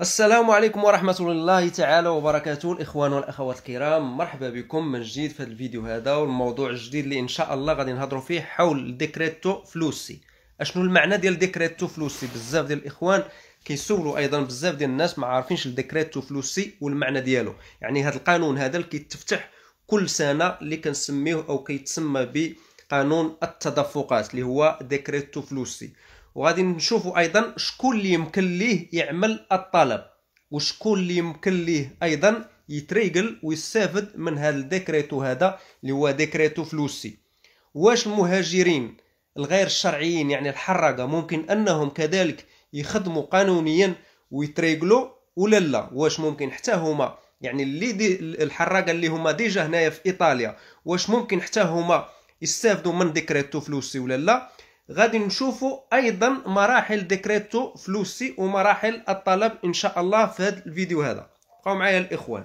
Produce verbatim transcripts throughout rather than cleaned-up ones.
السلام عليكم ورحمة الله تعالى وبركاته. الإخوان والأخوات الكرام، مرحبا بكم من جديد في هذا الفيديو هذا، والموضوع الجديد اللي إن شاء الله غادي نهضروا فيه حول ديكريتو فلوسي. أشنو المعنى ديال ديكريتو فلوسي؟ بزاف ديال الإخوان كيسولوا، أيضا بزاف ديال الناس ما عارفينش الديكريتو فلوسي والمعنى ديالو. يعني هذا القانون هذا اللي كيتفتح كل سنة، اللي كنسميه أو كيتسمى بقانون التدفقات اللي هو ديكريتو فلوسي. وغادي نشوفوا ايضا شكون اللي يمكن ليه يعمل الطلب، وشكون اللي يمكن ليه ايضا يتريقل ويستافد من هذا الديكريتو هذا اللي هو ديكريتو فلوسي. واش المهاجرين الغير الشرعيين يعني الحراقه ممكن انهم كذلك يخدموا قانونيا ويتريقلوا ولا لا؟ واش ممكن حتى هما يعني اللي دي الحراقه اللي هما ديجا هنايا في ايطاليا، واش ممكن حتى هما يستافدوا من ديكريتو فلوسي ولا لا؟ غادي نشوفوا ايضا مراحل ديكريتو فلوسي ومراحل الطلب ان شاء الله في هذا الفيديو هذا. بقاو معايا الاخوان.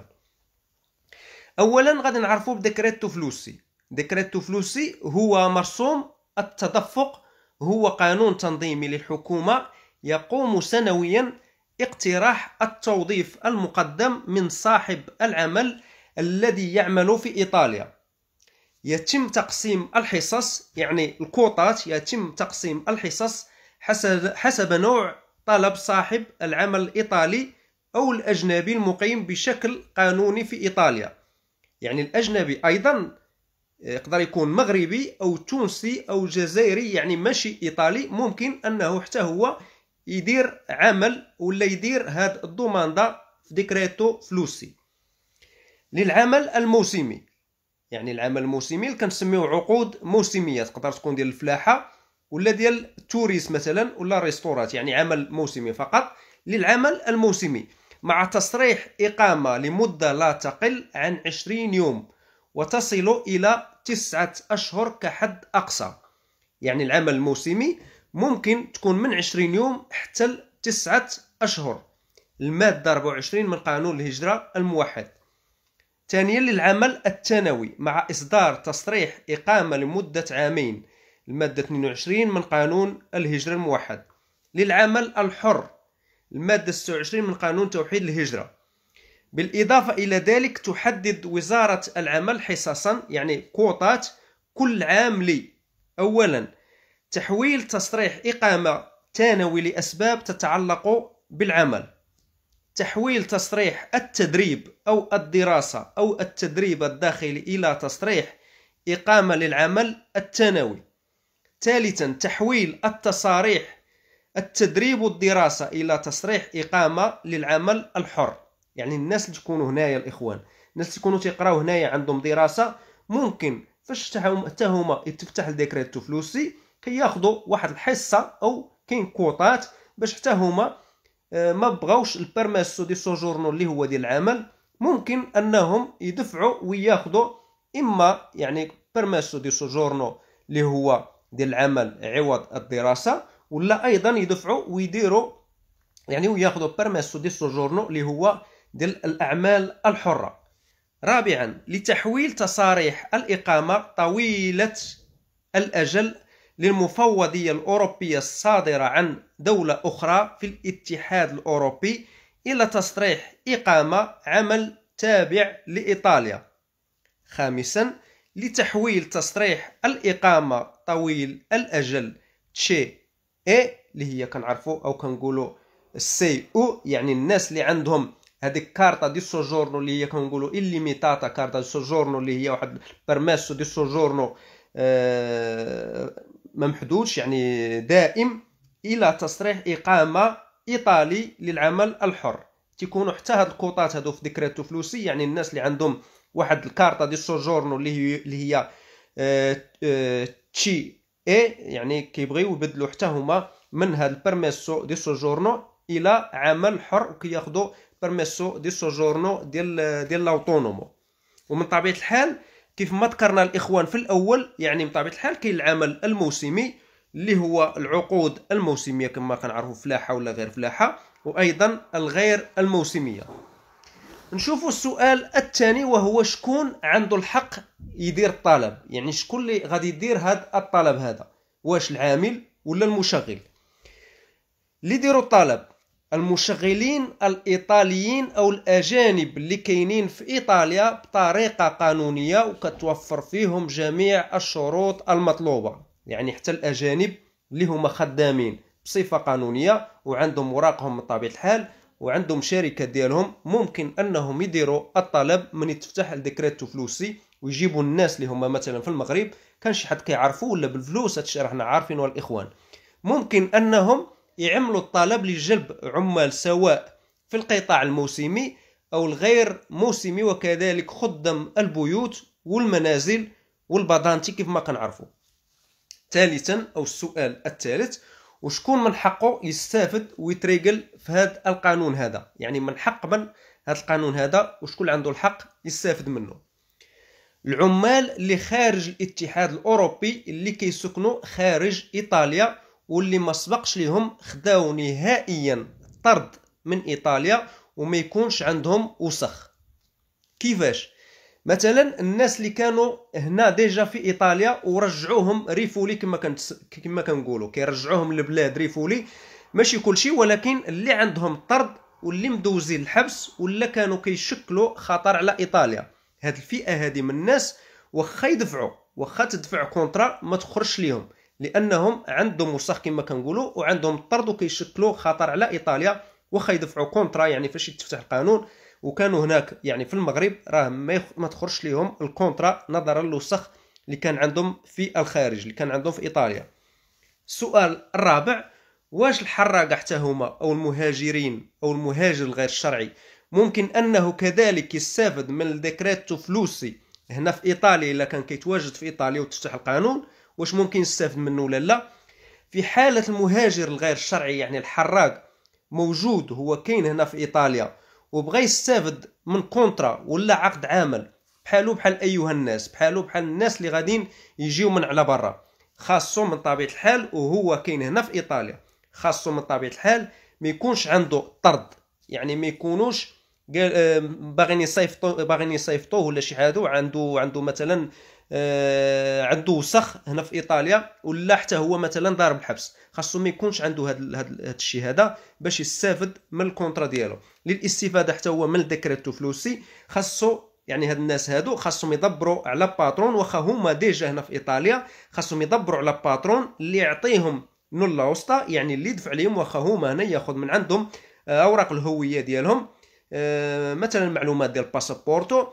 اولا غادي نعرفوا بديكريتو فلوسي. ديكريتو فلوسي هو مرسوم التدفق، هو قانون تنظيمي للحكومه يقوم سنويا اقتراح التوظيف المقدم من صاحب العمل الذي يعمل في ايطاليا. يتم تقسيم الحصص يعني الكوطات، يتم تقسيم الحصص حسب حسب نوع طلب صاحب العمل الإيطالي أو الأجنبي المقيم بشكل قانوني في إيطاليا. يعني الأجنبي أيضا يقدر يكون مغربي أو تونسي أو جزائري، يعني ماشي إيطالي، ممكن أنه حتى هو يدير عمل ولا يدير هاد الدوماندا في ديكريتو فلوسي. للعمل الموسمي، يعني العمل الموسمي اللي كنسميوه عقود موسميه، تقدر تكون ديال الفلاحه ولا ديال التوريس مثلا ولا الريستورات، يعني عمل موسمي فقط. للعمل الموسمي مع تصريح اقامه لمده لا تقل عن عشرين يوم وتصل الى تسعة اشهر كحد اقصى. يعني العمل الموسمي ممكن تكون من عشرين يوم حتى ل تسعة اشهر، الماده أربعة وعشرين من قانون الهجره الموحد. ثانيا للعمل الثانوي مع إصدار تصريح إقامة لمدة عامين، المادة اثنين وعشرين من قانون الهجرة الموحد. للعمل الحر المادة ستة وعشرين من قانون توحيد الهجرة. بالإضافة إلى ذلك تحدد وزارة العمل حصصا يعني كوطات كل عام لي. أولا تحويل تصريح إقامة ثانوي لأسباب تتعلق بالعمل. تحويل تصريح التدريب أو الدراسة أو التدريب الداخلي إلى تصريح إقامة للعمل الثانوي. ثالثا تحويل التصاريح التدريب والدراسة إلى تصريح إقامة للعمل الحر. يعني الناس اللي تكونوا هنايا الإخوان، الناس اللي تكونوا تقراو هنايا عندهم دراسة، ممكن فاش حتى هما يتفتح الديكريتو فلوسي كياخذوا واحد الحصة أو كاين كوطات باش حتى هما ما بغاوش البيرميسو دي سوجورنو اللي هو ديال العمل، ممكن انهم يدفعوا وياخذوا اما يعني بيرميسو دي سوجورنو اللي هو ديال العمل عوض الدراسه، ولا ايضا يدفعوا ويديروا يعني وياخذوا بيرميسو دي سوجورنو اللي هو ديال الاعمال الحره. رابعا لتحويل تصاريح الاقامه طويله الاجل للمفوضية الأوروبية الصادرة عن دولة أخرى في الاتحاد الأوروبي إلى تصريح إقامة عمل تابع لإيطاليا. خامسا لتحويل تصريح الإقامة طويل الأجل تشي إي اللي هي كنعرفو أو كنقولو السي أو، يعني الناس اللي عندهم هذيك كارتا دي سوجورنو اللي هي كنقولو إليميتاتا كارتا دي سوجورنو اللي هي واحد برماسو دي سوجورنو آه ما محدودش يعني دائم، الى تصريح اقامه ايطالي للعمل الحر. تيكونوا حتى هاد الكوطات هادو في ديكريتو فلوسي، يعني الناس اللي عندهم واحد الكارطه دي سوجورنو اللي هي اللي هي اه اه تشي اي، يعني كيبغيو يبدلوا حتى هما من هاد البيرميسو دي سوجورنو الى عمل حر، وكياخذوا بيرميسو دي سوجورنو ديال ديال لاوتونومو. ومن طبيعه الحال كيف ما ذكرنا الاخوان في الاول، يعني بطبيعه الحال كاين العمل الموسمي اللي هو العقود الموسميه كما كنعرفوا فلاحه ولا غير فلاحه، وايضا الغير الموسميه. نشوفوا السؤال الثاني وهو شكون عنده الحق يدير الطلب، يعني شكون اللي غادي يدير هذا الطلب هذا، واش العامل ولا المشغل اللي يديروا الطلب؟ المشغلين الإيطاليين أو الأجانب اللي كاينين في إيطاليا بطريقة قانونية وكتوفر فيهم جميع الشروط المطلوبة، يعني حتى الأجانب اللي هما خدامين بصفة قانونية وعندهم اوراقهم من طبيعة الحال وعندهم شركة ديالهم، ممكن أنهم يديروا الطلب من يتفتح الديكريتو فلوسي ويجيبوا الناس اللي هما مثلا في المغرب كان شي حد كيعرفوا ولا بالفلوس، هادشي حنا عارفينه الإخوان، ممكن أنهم يعملوا الطلب لجلب عمال سواء في القطاع الموسمي أو الغير موسمي، وكذلك خدم البيوت والمنازل والبضانتي كيف ما كنعرفوا. ثالثا أو السؤال الثالث، وشكون من حقه يستافد ويتريقل في هذا القانون هذا، يعني من حق من هذا القانون هذا وشكون عنده الحق يستافد منه؟ العمال اللي خارج الاتحاد الأوروبي اللي كيسكنوا خارج إيطاليا واللي ما سبقش لهم خداو نهائيا طرد من إيطاليا وما يكونش عندهم وسخ. كيفاش؟ مثلا الناس اللي كانوا هنا ديجا في إيطاليا ورجعوهم ريفولي كما كنت كما كنقولوا كيرجعوهم للبلاد ريفولي، ماشي كلشي ولكن اللي عندهم طرد واللي مدوزين الحبس ولا كانوا كيشكلوا خطر على إيطاليا، هاد الفئة هذه من الناس واخا يدفعوا واخا تدفع كونترا ما تخرجش ليهم لأنهم عندهم وسخ كما كنقولوا وعندهم طرد وكيشكلوا خطر على إيطاليا، واخا يدفعوا كونترا يعني فاش يتفتح القانون وكانوا هناك يعني في المغرب راه ما, يخ... ما تخرجش ليهم الكونترا نظرا للوسخ اللي كان عندهم في الخارج اللي كان عندهم في إيطاليا. السؤال الرابع، واش الحراقة حتى هما أو المهاجرين أو المهاجر الغير شرعي ممكن أنه كذلك يستافد من الديكريتو فلوسي هنا في إيطاليا إلا كان كيتواجد في إيطاليا وتفتح القانون، واش ممكن يستافد منه ولا لا؟ في حالة المهاجر الغير شرعي يعني الحراق موجود هو كاين هنا في إيطاليا وبغى يستافد من كونترا ولا عقد عمل بحالو بحال أيها الناس بحالو بحال الناس اللي غادين يجيو من على برا، خاصو من طبيعة الحال وهو كاين هنا في إيطاليا خاصو من طبيعة الحال ما يكونش عنده طرد، يعني ما يكونوش باغيين يصيفطوه باغيين يصيفطوه ولا شي حاجه عنده عنده مثلا عنده وسخ هنا في إيطاليا ولا حتى هو مثلا ضارب الحبس، خاصو ما يكونش عنده هاد هاد الشيء هذا باش يستافد من الكونترا ديالو. للاستفاده حتى هو من الديكريتو فلوسي خاصو يعني هاد الناس هادو خاصهم يدبروا على باترون، واخا هما ديجا هنا في إيطاليا خاصهم يدبروا على باترون اللي يعطيهم نولا وسطى، يعني اللي يدفع لهم واخا هما هنا ياخذ من عندهم اوراق الهويه ديالهم أه مثلا المعلومات ديال الباسبورتو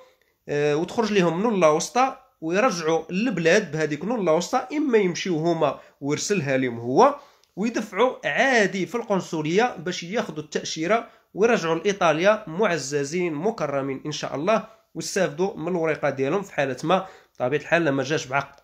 أه وتخرج لهم نولا وسطى ويرجعوا للبلاد بهذيك نولا وسطى، اما يمشيو هما ويرسلها لهم هو ويدفعوا عادي في القنصليه باش ياخذوا التاشيره ويرجعوا لايطاليا معززين مكرمين ان شاء الله ويستافدوا من الوريقه ديالهم في حاله ما بطبيعه الحال لما جاش بعقد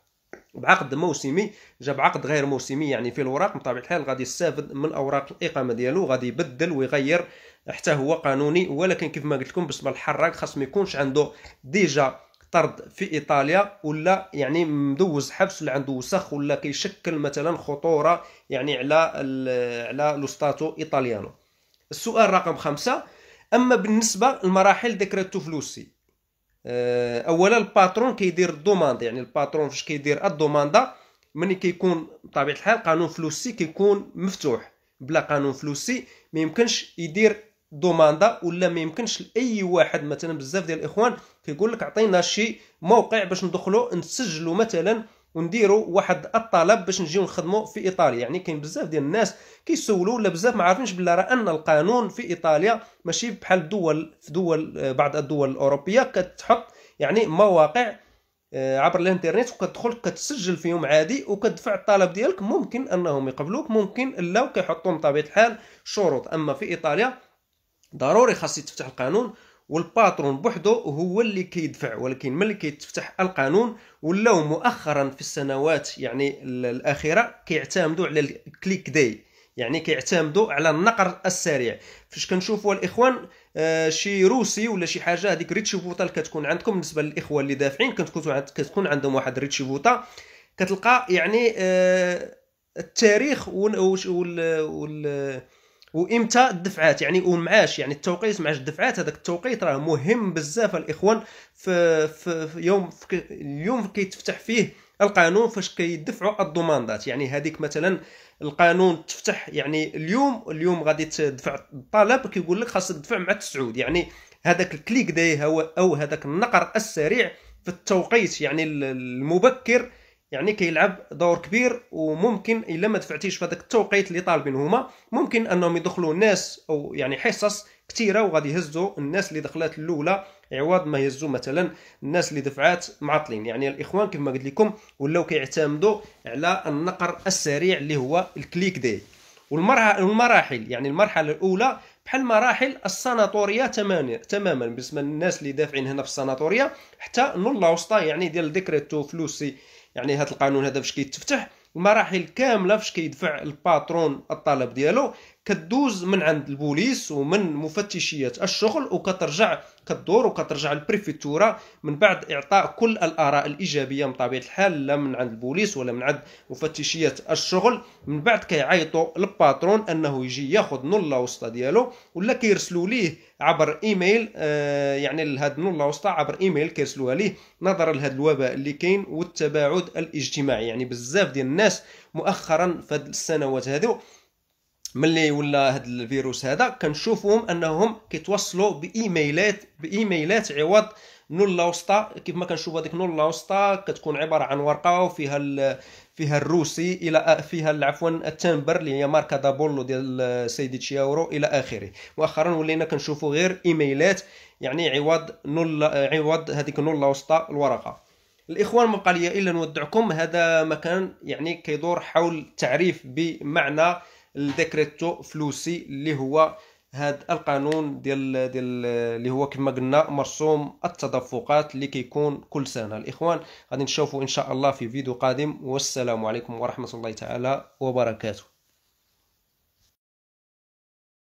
بعقد موسمي جا بعقد غير موسمي يعني في الوراق بطبيعه الحال غادي يستافد من اوراق الاقامه ديالو، غادي يبدل ويغير حتى هو قانوني، ولكن كيف ما قلت لكم بالنسبه للحراق خاص ما يكونش عنده ديجا طرد في إيطاليا ولا يعني مدوز حبس ولا عنده وسخ ولا كيشكل مثلا خطورة يعني على على لوستاتو إيطاليانو. السؤال رقم خمسة، أما بالنسبة لمراحل ديكريتو فلوسي، أولا الباترون كيدير الدوماند، يعني الباترون فاش كيدير الدوماندا ملي كيكون بطبيعة الحال قانون فلوسي كيكون مفتوح، بلا قانون فلوسي ما يمكنش يدير دوماندا ولا ما يمكنش لاي واحد مثلا بزاف ديال الاخوان كيقول لك عطينا شي موقع باش ندخلوا نسجلوا مثلا ونديروا واحد الطلب باش نجيو نخدموا في ايطاليا، يعني كاين بزاف ديال الناس كيسولوا ولا بزاف ما عارفينش بلا راه ان القانون في ايطاليا ماشي بحال الدول في دول بعض الدول الاوروبيه كتحط يعني مواقع عبر الانترنت وكتدخل كتسجل فيهم عادي وكتدفع الطلب ديالك، ممكن انهم يقبلوك ممكن لا وكيحطوا بطبيعه الحال شروط، اما في ايطاليا ضروري خاص يتفتح القانون والباترون بوحدو هو اللي كيدفع، ولكن ملي كيتفتح القانون ولاو مؤخرا في السنوات يعني الاخيره كيعتمدوا على الكليك داي، يعني كيعتمدوا على النقر السريع، فاش كنشوفوا الاخوان آه شي روسي ولا شي حاجه هذيك ريتشيفوطا اللي كتكون عندكم بالنسبه للاخوان اللي دافعين كتكون كتكون عندهم واحد ريتشيفوطا كتلقى يعني آه التاريخ وال وال وامتى الدفعات يعني والمعاش يعني التوقيت معاش الدفعات، هذاك التوقيت راه مهم بزاف الاخوان في, في, في يوم في اليوم كيتفتح فيه القانون فاش كيدفعوا الضمانات. يعني هذيك مثلا القانون تفتح، يعني اليوم اليوم غادي تدفع الطلب كيقول لك خاص تدفع مع تسعود، يعني هذاك الكليك داي او هذاك النقر السريع في التوقيت يعني المبكر يعني كيلعب دور كبير، وممكن الا ما دفعتيش في هذاك التوقيت اللي طالبين هما ممكن انهم يدخلوا ناس او يعني حصص كثيره، وغادي يهزوا الناس اللي دخلات الاولى عوض ما يهزوا مثلا الناس اللي دفعات معطلين. يعني الاخوان كما قلت لكم ولاو كيعتمدوا على النقر السريع اللي هو الكليك داي. والمراحل يعني المرحله الاولى بحال مراحل السناتوريه تماما بالنسبه للناس اللي دافعين هنا في السناتوريه حتى نولا وسطى، يعني ديال ديكريتو فلوسي، يعني هذا القانون هذا فاش كيتفتح المراحل كامله فاش كيدفع الباترون الطلب ديالو كدوز من عند البوليس ومن مفتشيات الشغل وكترجع كدور وكترجع البريفيتورة من بعد اعطاء كل الاراء الايجابيه من طبيعه الحال، لا من عند البوليس ولا من عند مفتشيات الشغل. من بعد كيعيطوا للباترون انه يجي ياخذ نولا وسطى ديالو، ولا كيرسلوا ليه عبر ايميل، آه يعني لهاد نولا وسطى عبر ايميل كيرسلوها ليه نظرا لهذا الوباء اللي كاين والتباعد الاجتماعي. يعني بزاف ديال الناس مؤخرا في هاد السنوات هذو ملي ولا هاد الفيروس هذا كنشوفوهم انهم كيتوصلوا بايميلات بايميلات عوض نولا وسطى. كيف ما كنشوف هذيك نولا وسطى كتكون عباره عن ورقه وفيها فيها الروسي الى فيها عفوا التمبر اللي هي ماركه دابولو ديال سيدي تشياورو الى اخره. مؤخرا ولينا كنشوفوا غير ايميلات يعني عوض نولا عوض هذيك نولا وسطى الورقه. الاخوان ما بقى لي الا نودعكم، هذا مكان يعني كيدور حول التعريف بمعنى الديكريتو فلوسي اللي هو هذا القانون ديال ديال اللي هو كما قلنا مرسوم التدفقات اللي كيكون كل سنه. الاخوان غادي نشوفوا ان شاء الله في فيديو قادم، والسلام عليكم ورحمه الله تعالى وبركاته.